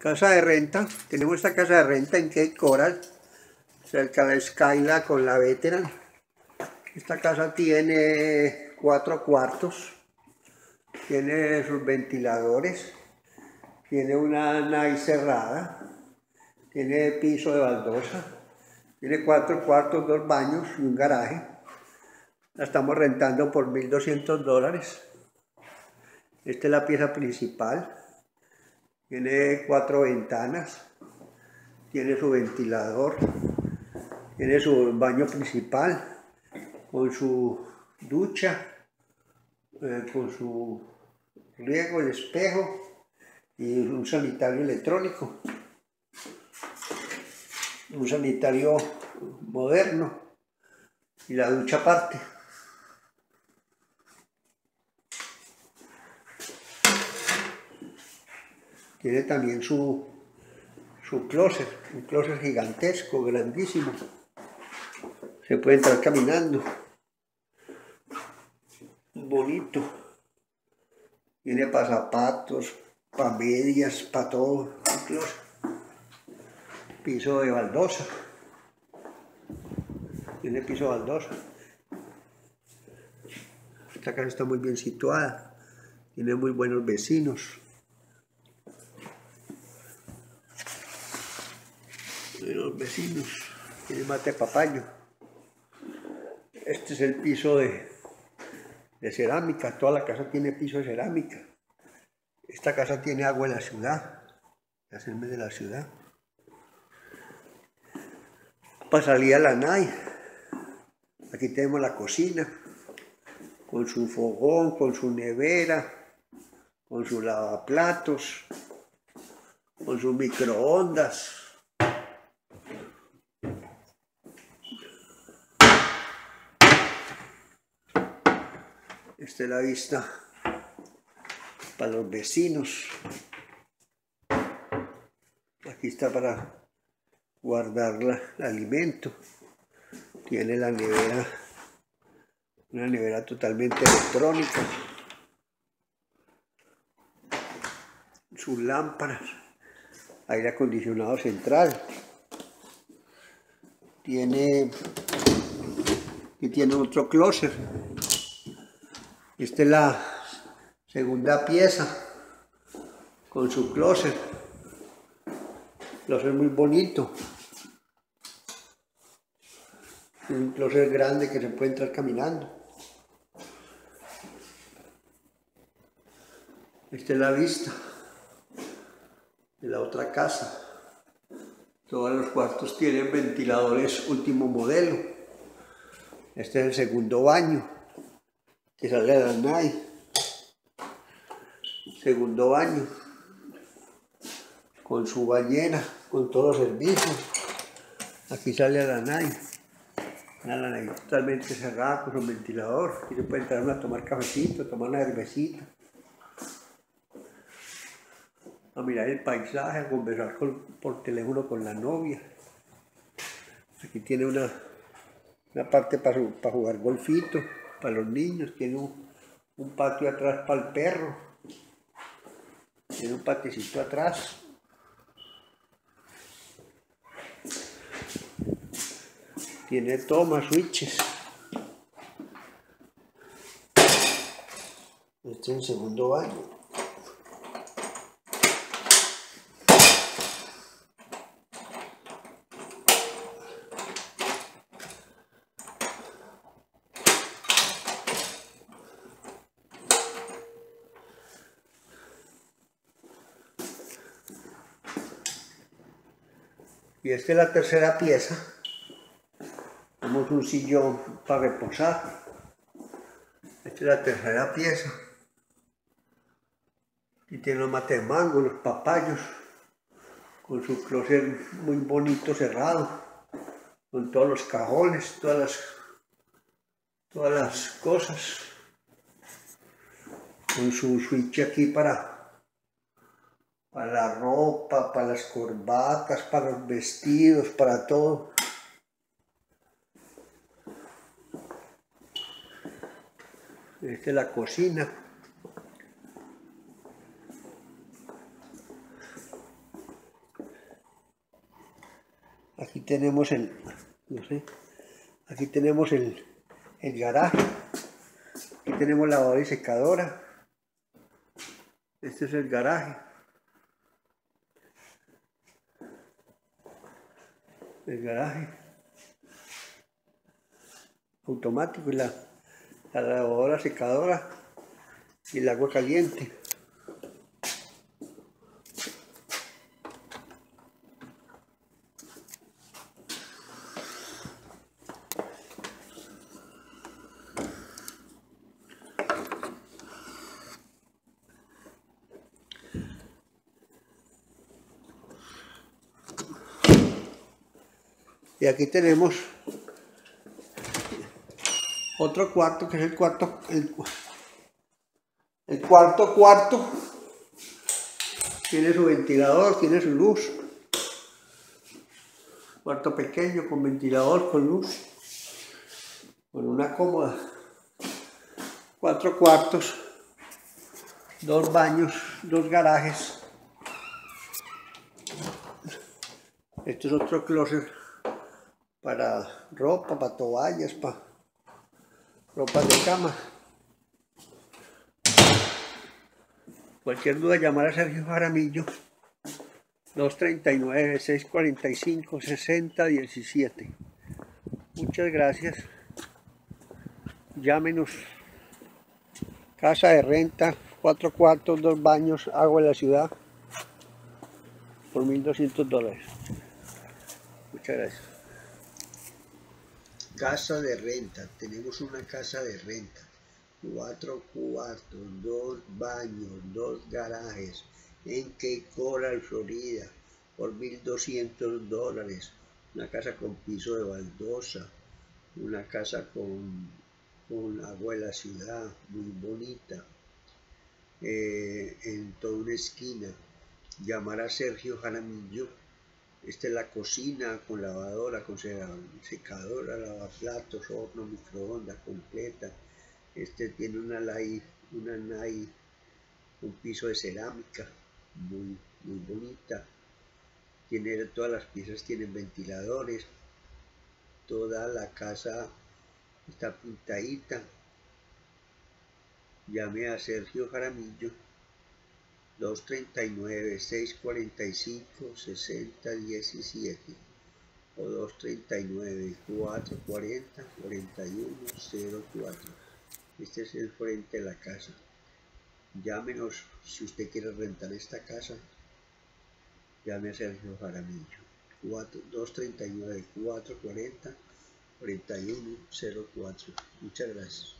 Casa de renta, tenemos esta casa de renta en Cape Coral, cerca de Skyla con la Veteran. Esta casa tiene 4 cuartos, tiene sus ventiladores, tiene una nave cerrada, tiene piso de baldosa, tiene 4 cuartos, 2 baños y un garaje. La estamos rentando por $1.200. Esta es la pieza principal. Tiene 4 ventanas, tiene su ventilador, tiene su baño principal, con su ducha, con su riego, el espejo y un sanitario electrónico, un sanitario moderno y la ducha aparte. Tiene también su closet, un closet gigantesco, grandísimo. Se puede entrar caminando. Bonito. Tiene para zapatos, para medias, para todo. Un closet. Piso de baldosa. Tiene piso de baldosa. Esta casa está muy bien situada. Tiene muy buenos vecinos. De los vecinos, tiene mate papayo. Este es el piso de cerámica, toda la casa tiene piso de cerámica. Esta casa tiene agua en la ciudad, las hermes de la ciudad. Para salir a la nai, aquí tenemos la cocina, con su fogón, con su nevera, con su lavaplatos, con sus microondas. Esta es la vista para los vecinos. Aquí está para guardar el alimento. Tiene la nevera, una nevera totalmente electrónica. Sus lámparas, aire acondicionado central. Tiene otro closet. Esta es la segunda pieza con su closet. Closet muy bonito. Un closet grande que se puede entrar caminando. Esta es la vista de la otra casa. Todos los cuartos tienen ventiladores último modelo. Este es el segundo baño que sale de la nave. Segundo baño, con su bañera, con todos los servicios. Aquí sale a la nave, una nave totalmente cerrada con su ventilador. Aquí se puede entrar a tomar cafecito, tomar una cervecita, a mirar el paisaje, a conversar por teléfono con la novia. Aquí tiene una parte para jugar golfito. Para los niños, tiene un patio atrás para el perro, tiene un patiecito atrás. Tiene tomas, switches. Este es el segundo baño. Y esta es la tercera pieza. Tenemos un sillón para reposar. Esta es la tercera pieza. Y tiene los mates de mango, los papayos, con su closet muy bonito cerrado, con todos los cajones, todas las cosas, con su switch aquí para la ropa, para las corbatas, para los vestidos, para todo. Esta es la cocina. Aquí tenemos el, no sé, aquí tenemos el garaje, aquí tenemos lavadora y secadora. Este es el garaje. El garaje automático y la lavadora, secadora y el agua caliente. Y aquí tenemos otro cuarto, que es el cuarto. Tiene su ventilador, tiene su luz. Cuarto pequeño, con ventilador, con luz, con una cómoda. 4 cuartos, 2 baños, 2 garajes. Este es otro closet. Para ropa, para toallas, para ropa de cama. Cualquier duda, llamar a Sergio Jaramillo, 239-645-6017. Muchas gracias. Llámenos. Casa de renta, 4 cuartos, 2 baños, agua en la ciudad, por $1.200. Muchas gracias. Casa de renta, tenemos una casa de renta, 4 cuartos, 2 baños, 2 garajes, en Cape Coral, Florida, por $1.200, una casa con piso de baldosa, una casa con agua en la ciudad, muy bonita, en toda una esquina. Llamar a Sergio Jaramillo. Esta es la cocina con lavadora, con secadora, lavaplatos, horno, microondas, completa. Este tiene una nai, un piso de cerámica, muy bonita. Tiene, todas las piezas tienen ventiladores. Toda la casa está pintadita. Llame a Sergio Jaramillo. 239-645-6017 o 239-440-4104. Este es el frente de la casa. Llámenos si usted quiere rentar esta casa. Llame a Sergio Jaramillo, 239-440-4104. Muchas gracias.